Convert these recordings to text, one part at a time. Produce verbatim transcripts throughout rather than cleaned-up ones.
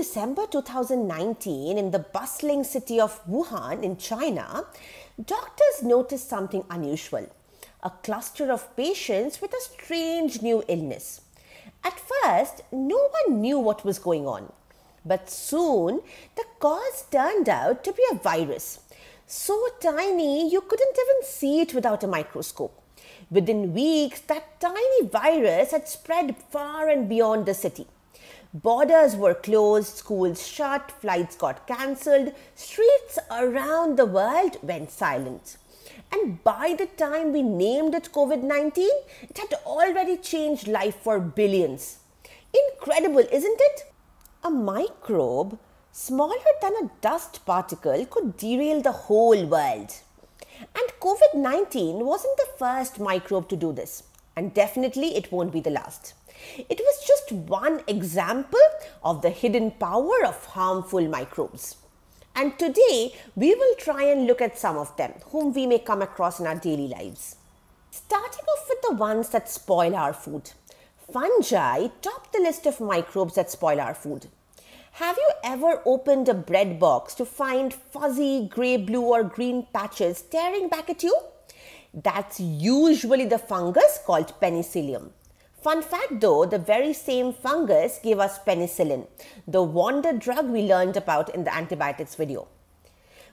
December two thousand nineteen, in the bustling city of Wuhan in China, doctors noticed something unusual, a cluster of patients with a strange new illness. At first, no one knew what was going on, but soon the cause turned out to be a virus, so tiny you couldn't even see it without a microscope. Within weeks, that tiny virus had spread far and beyond the city. Borders were closed, schools shut, flights got cancelled, streets around the world went silent. And by the time we named it COVID nineteen, it had already changed life for billions. Incredible, isn't it? A microbe smaller than a dust particle could derail the whole world. And COVID nineteen wasn't the first microbe to do this, and definitely it won't be the last. It was just one example of the hidden power of harmful microbes. And today, we will try and look at some of them, whom we may come across in our daily lives. Starting off with the ones that spoil our food. Fungi top the list of microbes that spoil our food. Have you ever opened a bread box to find fuzzy, grey, blue or green patches staring back at you? That's usually the fungus called penicillium. Fun fact though, the very same fungus gave us penicillin, the wonder drug we learned about in the antibiotics video.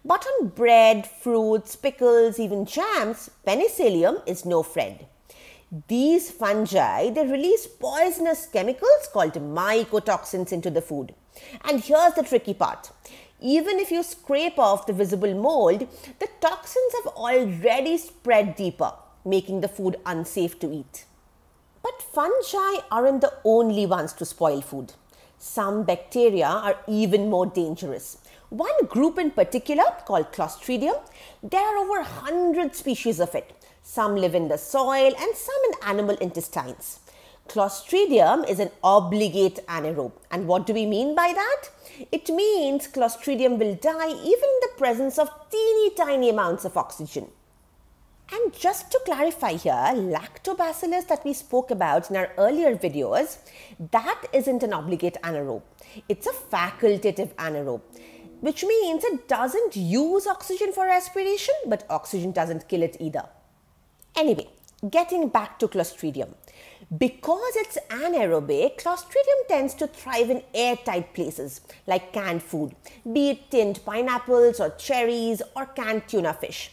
But on bread, fruits, pickles, even jams, penicillium is no friend. These fungi, they release poisonous chemicals called mycotoxins into the food. And here's the tricky part. Even if you scrape off the visible mold, the toxins have already spread deeper, making the food unsafe to eat. But fungi aren't the only ones to spoil food. Some bacteria are even more dangerous. One group in particular, called Clostridium, there are over one hundred species of it. Some live in the soil and some in animal intestines. Clostridium is an obligate anaerobe. And what do we mean by that? It means Clostridium will die even in the presence of teeny tiny amounts of oxygen. And just to clarify here, lactobacillus that we spoke about in our earlier videos, that isn't an obligate anaerobe. It's a facultative anaerobe, which means it doesn't use oxygen for respiration, but oxygen doesn't kill it either. Anyway, getting back to Clostridium. Because it's anaerobic, Clostridium tends to thrive in airtight places like canned food, be it tinned pineapples or cherries or canned tuna fish.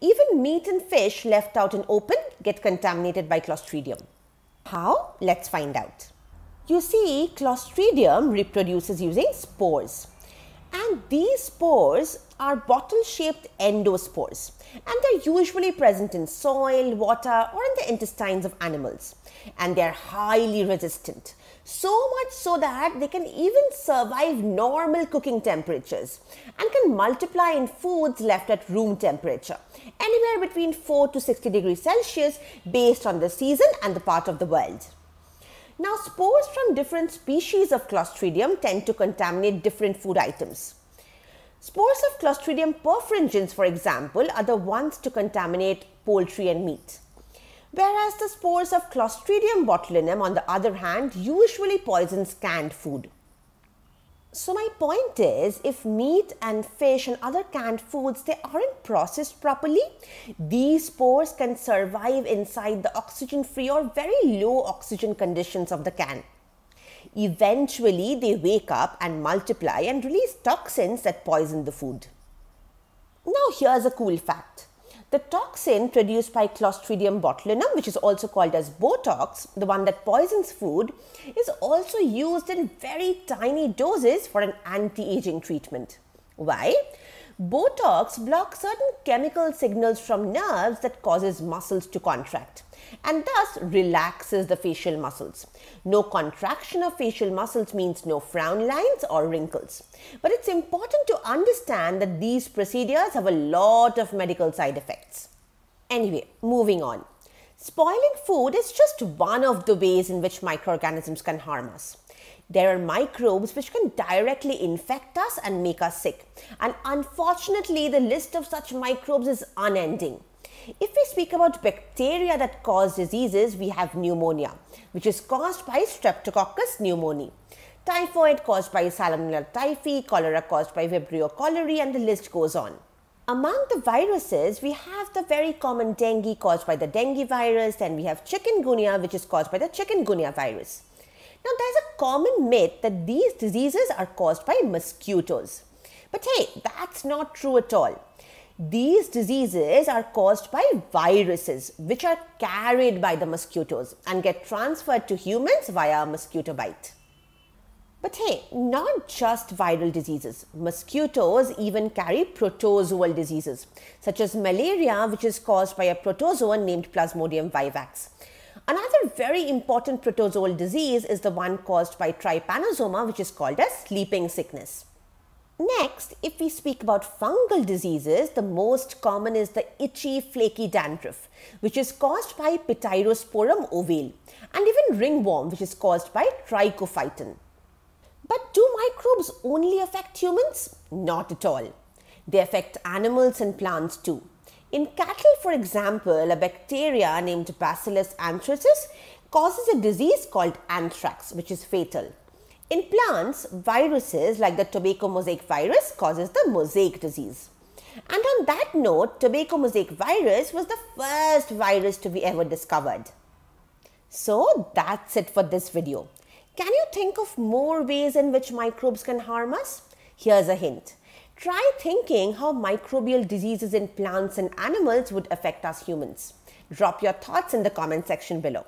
Even meat and fish left out in open get contaminated by Clostridium. How? Let's find out. You see, Clostridium reproduces using spores. And these spores are bottle-shaped endospores, and they're usually present in soil, water, or in the intestines of animals. And they're highly resistant, so much so that they can even survive normal cooking temperatures and can multiply in foods left at room temperature, anywhere between four to sixty degrees Celsius based on the season and the part of the world. Now, spores from different species of Clostridium tend to contaminate different food items. Spores of Clostridium perfringens, for example, are the ones to contaminate poultry and meat. Whereas the spores of Clostridium botulinum, on the other hand, usually poisons canned food. So my point is, if meat and fish and other canned foods, they aren't processed properly, these spores can survive inside the oxygen-free or very low oxygen conditions of the can. Eventually, they wake up and multiply and release toxins that poison the food. Now here's a cool fact. The toxin produced by Clostridium botulinum, which is also called as Botox, the one that poisons food, is also used in very tiny doses for an anti-aging treatment. Why? Botox blocks certain chemical signals from nerves that causes muscles to contract, and thus relaxes the facial muscles. No contraction of facial muscles means no frown lines or wrinkles. But it's important to understand that these procedures have a lot of medical side effects. Anyway, moving on. Spoiling food is just one of the ways in which microorganisms can harm us. There are microbes which can directly infect us and make us sick. And unfortunately, the list of such microbes is unending. If we speak about bacteria that cause diseases, we have pneumonia, which is caused by Streptococcus pneumoniae. typhoid caused by Salmonella typhi, cholera caused by Vibrio cholerae, and the list goes on. Among the viruses, we have the very common dengue caused by the dengue virus, and we have chikungunya, which is caused by the chikungunya virus. Now, there's a common myth that these diseases are caused by mosquitoes. But hey, that's not true at all. These diseases are caused by viruses, which are carried by the mosquitoes and get transferred to humans via a mosquito bite. But hey, not just viral diseases. Mosquitoes even carry protozoal diseases, such as malaria, which is caused by a protozoan named Plasmodium vivax. Another very important protozoal disease is the one caused by trypanosoma, which is called as sleeping sickness. Next, if we speak about fungal diseases, the most common is the itchy, flaky dandruff, which is caused by Pityrosporum ovale, and even ringworm, which is caused by trichophyton. But do microbes only affect humans? Not at all. They affect animals and plants too. In cattle, for example, a bacteria named Bacillus anthracis causes a disease called anthrax, which is fatal. In plants, viruses like the tobacco mosaic virus causes the mosaic disease. And on that note, tobacco mosaic virus was the first virus to be ever discovered. So that's it for this video. Can you think of more ways in which microbes can harm us? Here's a hint. Try thinking how microbial diseases in plants and animals would affect us humans. Drop your thoughts in the comment section below.